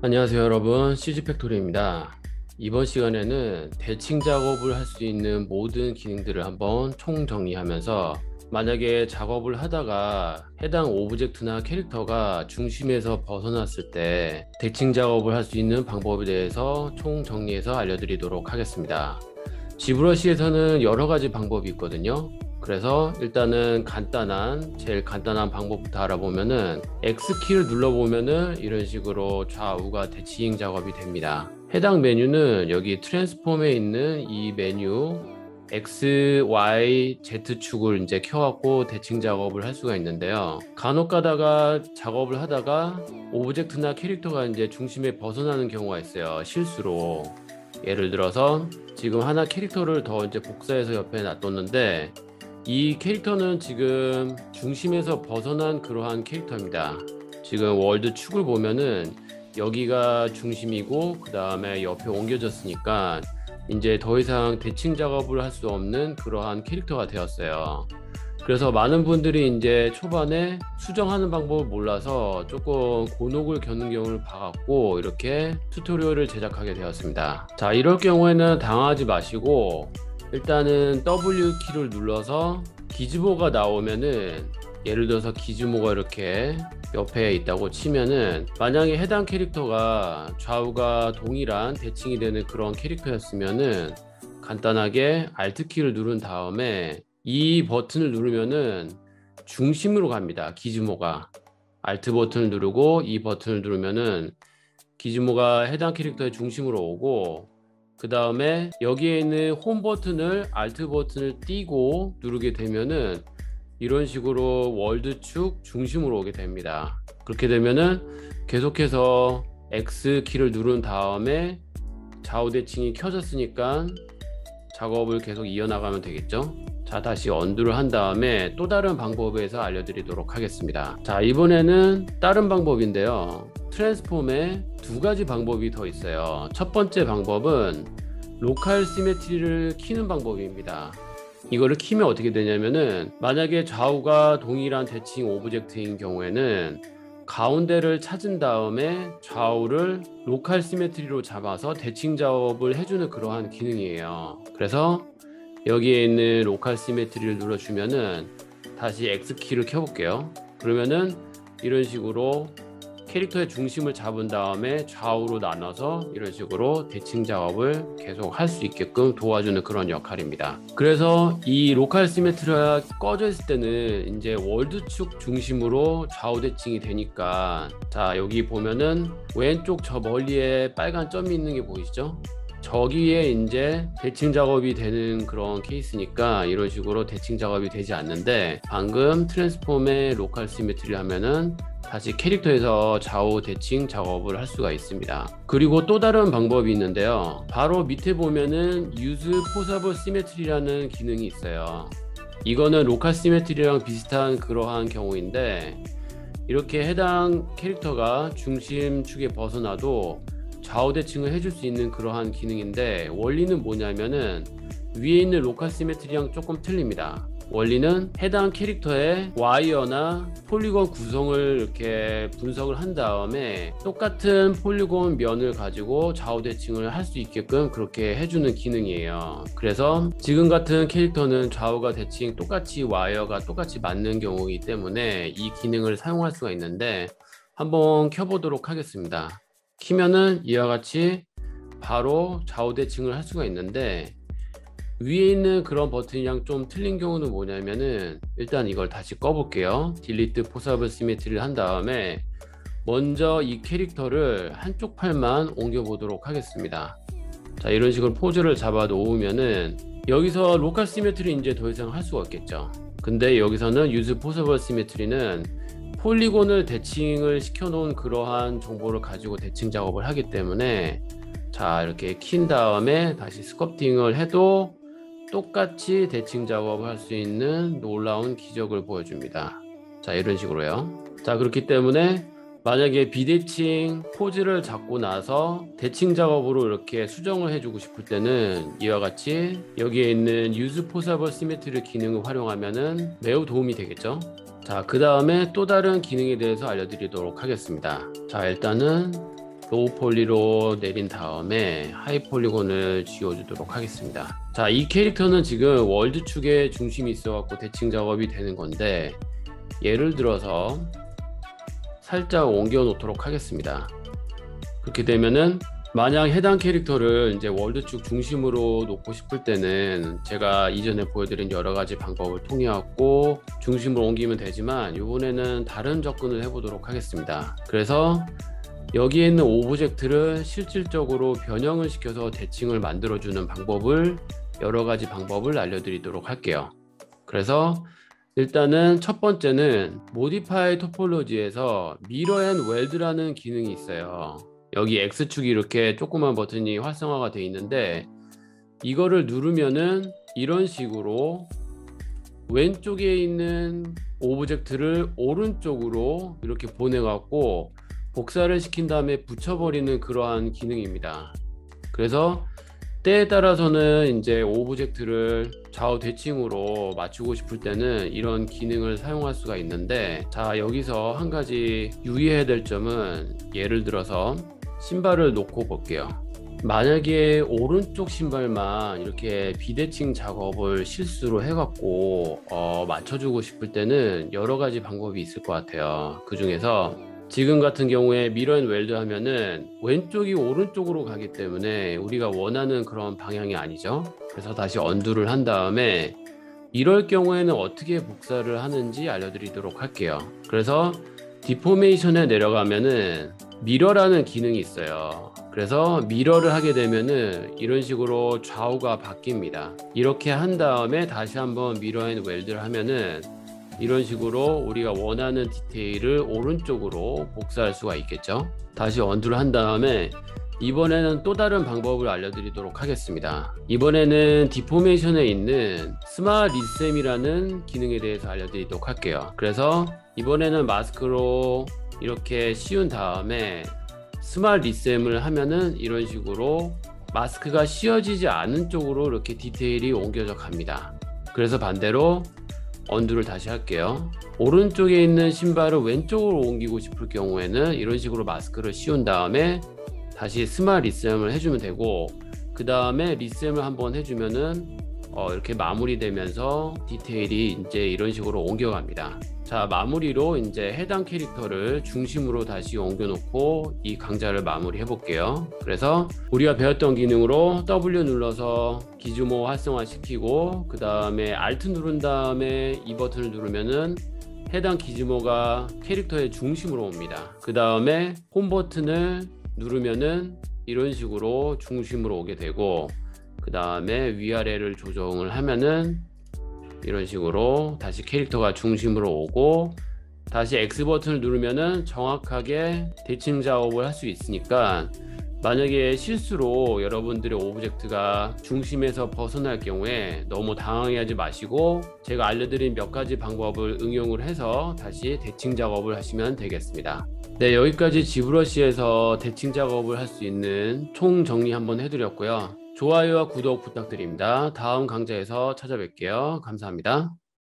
안녕하세요 여러분, CG팩토리입니다. 이번 시간에는 대칭 작업을 할 수 있는 모든 기능들을 한번 총정리하면서 만약에 작업을 하다가 해당 오브젝트나 캐릭터가 중심에서 벗어났을 때 대칭 작업을 할 수 있는 방법에 대해서 총정리해서 알려드리도록 하겠습니다. 지브러시에서는 여러가지 방법이 있거든요. 그래서 일단은 제일 간단한 방법부터 알아보면은 X키를 눌러보면은 이런 식으로 좌우가 대칭 작업이 됩니다. 해당 메뉴는 여기 트랜스폼에 있는 이 메뉴 X, Y, Z축을 이제 켜갖고 대칭 작업을 할 수가 있는데요. 간혹 가다가 작업을 하다가 오브젝트나 캐릭터가 이제 중심에 벗어나는 경우가 있어요. 실수로. 예를 들어서 지금 하나 캐릭터를 더 이제 복사해서 옆에 놔뒀는데 이 캐릭터는 지금 중심에서 벗어난 그러한 캐릭터입니다. 지금 월드 축을 보면은 여기가 중심이고 그 다음에 옆에 옮겨졌으니까 이제 더 이상 대칭 작업을 할 수 없는 그러한 캐릭터가 되었어요. 그래서 많은 분들이 이제 초반에 수정하는 방법을 몰라서 조금 곤혹을 겪는 경우를 봐갖고 이렇게 튜토리얼을 제작하게 되었습니다. 자, 이럴 경우에는 당황하지 마시고 일단은 W키를 눌러서 기즈모가 나오면은, 예를 들어서 기즈모가 이렇게 옆에 있다고 치면은 만약에 해당 캐릭터가 좌우가 동일한 대칭이 되는 그런 캐릭터였으면은 간단하게 Alt키를 누른 다음에 이 버튼을 누르면은 중심으로 갑니다. 기즈모가 Alt 버튼을 누르고 이 버튼을 누르면은 기즈모가 해당 캐릭터의 중심으로 오고, 그 다음에 여기에 있는 홈 버튼을 Alt 버튼을 띄고 누르게 되면은 이런 식으로 월드축 중심으로 오게 됩니다. 그렇게 되면은 계속해서 X키를 누른 다음에 좌우 대칭이 켜졌으니까 작업을 계속 이어나가면 되겠죠. 자, 다시 언두를 한 다음에 또 다른 방법에 대해서 알려드리도록 하겠습니다. 자, 이번에는 다른 방법인데요. 트랜스폼에 두 가지 방법이 더 있어요. 첫 번째 방법은 로컬 시메트리를 키는 방법입니다. 이거를 키면 어떻게 되냐면은 만약에 좌우가 동일한 대칭 오브젝트인 경우에는 가운데를 찾은 다음에 좌우를 로컬 시메트리로 잡아서 대칭 작업을 해주는 그러한 기능이에요. 그래서 여기에 있는 로컬 시메트리를 눌러주면은 다시 X키를 켜볼게요. 그러면은 이런 식으로 캐릭터의 중심을 잡은 다음에 좌우로 나눠서 이런 식으로 대칭 작업을 계속 할 수 있게끔 도와주는 그런 역할입니다. 그래서 이 로컬 시메트리가 꺼져 있을 때는 이제 월드축 중심으로 좌우 대칭이 되니까, 자, 여기 보면은 왼쪽 저 멀리에 빨간 점이 있는 게 보이시죠? 저기에 이제 대칭 작업이 되는 그런 케이스니까 이런 식으로 대칭 작업이 되지 않는데, 방금 트랜스폼에 로컬 시메트리 하면은 다시 캐릭터에서 좌우 대칭 작업을 할 수가 있습니다. 그리고 또 다른 방법이 있는데요. 바로 밑에 보면은 Use Posable Symmetry라는 기능이 있어요. 이거는 로컬 시메트리랑 비슷한 그러한 경우인데, 이렇게 해당 캐릭터가 중심축에 벗어나도 좌우 대칭을 해줄 수 있는 그러한 기능인데, 원리는 뭐냐면은 위에 있는 로컬 시메트리랑 조금 틀립니다. 원리는 해당 캐릭터의 와이어나 폴리곤 구성을 이렇게 분석을 한 다음에 똑같은 폴리곤 면을 가지고 좌우 대칭을 할 수 있게끔 그렇게 해주는 기능이에요. 그래서 지금 같은 캐릭터는 좌우가 대칭 똑같이 와이어가 똑같이 맞는 경우이기 때문에 이 기능을 사용할 수가 있는데, 한번 켜보도록 하겠습니다. 키면은 이와 같이 바로 좌우 대칭을 할 수가 있는데, 위에 있는 그런 버튼이랑 좀 틀린 경우는 뭐냐면은 일단 이걸 다시 꺼볼게요. 딜리트 포서블 시메트리를 한 다음에 먼저 이 캐릭터를 한쪽 팔만 옮겨 보도록 하겠습니다. 자, 이런 식으로 포즈를 잡아 놓으면은 여기서 로컬 시메트리 이제 더 이상 할 수가 없겠죠. 근데 여기서는 유즈 포서블 시메트리는 폴리곤을 대칭을 시켜 놓은 그러한 정보를 가지고 대칭 작업을 하기 때문에, 자, 이렇게 킨 다음에 다시 스컬프팅을 해도 똑같이 대칭 작업을 할 수 있는 놀라운 기적을 보여줍니다. 자, 이런 식으로요. 자, 그렇기 때문에 만약에 비대칭 포즈를 잡고 나서 대칭 작업으로 이렇게 수정을 해주고 싶을 때는 이와 같이 여기에 있는 Use Posable Symmetry 기능을 활용하면은 매우 도움이 되겠죠. 자, 그 다음에 또 다른 기능에 대해서 알려드리도록 하겠습니다. 자, 일단은 로우 폴리로 내린 다음에 하이 폴리곤을 지워주도록 하겠습니다. 자, 이 캐릭터는 지금 월드 축에 중심이 있어갖고 대칭 작업이 되는 건데, 예를 들어서 살짝 옮겨 놓도록 하겠습니다. 그렇게 되면은 만약 해당 캐릭터를 이제 월드 축 중심으로 놓고 싶을 때는 제가 이전에 보여드린 여러 가지 방법을 통해갖고 중심으로 옮기면 되지만, 이번에는 다른 접근을 해보도록 하겠습니다. 그래서 여기에 있는 오브젝트를 실질적으로 변형을 시켜서 대칭을 만들어주는 방법을, 여러 가지 방법을 알려드리도록 할게요. 그래서 일단은 첫 번째는 모디파이 토폴로지에서 Mirror and Weld라는 기능이 있어요. 여기 X축이 이렇게 조그만 버튼이 활성화가 되어 있는데, 이거를 누르면은 이런 식으로 왼쪽에 있는 오브젝트를 오른쪽으로 이렇게 보내갖고 복사를 시킨 다음에 붙여버리는 그러한 기능입니다. 그래서 때에 따라서는 이제 오브젝트를 좌우 대칭으로 맞추고 싶을 때는 이런 기능을 사용할 수가 있는데, 자, 여기서 한 가지 유의해야 될 점은, 예를 들어서 신발을 놓고 볼게요. 만약에 오른쪽 신발만 이렇게 비대칭 작업을 실수로 해갖고 맞춰주고 싶을 때는 여러 가지 방법이 있을 것 같아요. 그 중에서 지금 같은 경우에 Mirror and Weld 하면은 왼쪽이 오른쪽으로 가기 때문에 우리가 원하는 그런 방향이 아니죠. 그래서 다시 언두를 한 다음에, 이럴 경우에는 어떻게 복사를 하는지 알려드리도록 할게요. 그래서 디포메이션에 내려가면은 미러라는 기능이 있어요. 그래서 미러를 하게 되면은 이런 식으로 좌우가 바뀝니다. 이렇게 한 다음에 다시 한번 Mirror and Weld를 하면은 이런 식으로 우리가 원하는 디테일을 오른쪽으로 복사할 수가 있겠죠. 다시 언두를 한 다음에 이번에는 또 다른 방법을 알려드리도록 하겠습니다. 이번에는 디포메이션에 있는 스마 리셈이라는 기능에 대해서 알려드리도록 할게요. 그래서 이번에는 마스크로 이렇게 씌운 다음에 스마 리셈을 하면은 이런 식으로 마스크가 씌워지지 않은 쪽으로 이렇게 디테일이 옮겨져 갑니다. 그래서 반대로 언두를 다시 할게요. 오른쪽에 있는 신발을 왼쪽으로 옮기고 싶을 경우에는 이런 식으로 마스크를 씌운 다음에 다시 스마 리셈을 해주면 되고, 그 다음에 리셈을 한번 해주면은 이렇게 마무리되면서 디테일이 이제 이런 식으로 옮겨갑니다. 자, 마무리로 이제 해당 캐릭터를 중심으로 다시 옮겨놓고 이 강좌를 마무리 해볼게요. 그래서 우리가 배웠던 기능으로 W 눌러서 기즈모 활성화 시키고, 그 다음에 Alt 누른 다음에 이 버튼을 누르면은 해당 기즈모가 캐릭터의 중심으로 옵니다. 그 다음에 홈 버튼을 누르면은 이런 식으로 중심으로 오게 되고, 그 다음에 위아래를 조정을 하면은 이런 식으로 다시 캐릭터가 중심으로 오고, 다시 X 버튼을 누르면은 정확하게 대칭 작업을 할 수 있으니까, 만약에 실수로 여러분들의 오브젝트가 중심에서 벗어날 경우에 너무 당황해하지 마시고 제가 알려드린 몇 가지 방법을 응용을 해서 다시 대칭 작업을 하시면 되겠습니다. 네, 여기까지 지브러시에서 대칭 작업을 할 수 있는 총 정리 한번 해드렸고요. 좋아요와 구독 부탁드립니다. 다음 강좌에서 찾아뵐게요. 감사합니다.